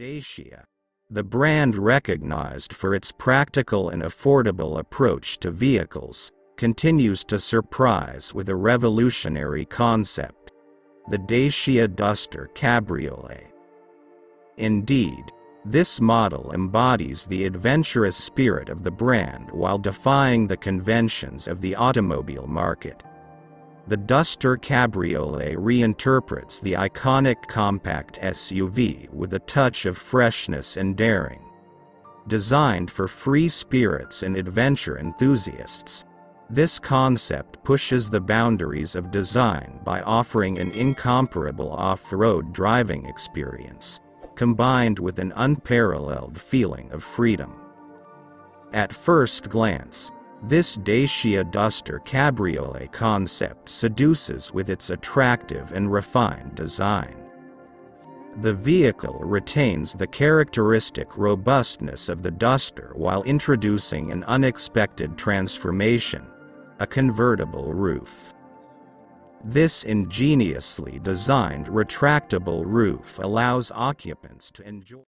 Dacia, the brand recognized for its practical and affordable approach to vehicles, continues to surprise with a revolutionary concept: the Dacia Duster Cabriolet. Indeed, this model embodies the adventurous spirit of the brand while defying the conventions of the automobile market. The Duster Cabriolet reinterprets the iconic compact SUV with a touch of freshness and daring. Designed for free spirits and adventure enthusiasts, this concept pushes the boundaries of design by offering an incomparable off-road driving experience, combined with an unparalleled feeling of freedom. At first glance, this Dacia Duster Cabriolet concept seduces with its attractive and refined design. The vehicle retains the characteristic robustness of the Duster while introducing an unexpected transformation: a convertible roof. This ingeniously designed retractable roof allows occupants to enjoy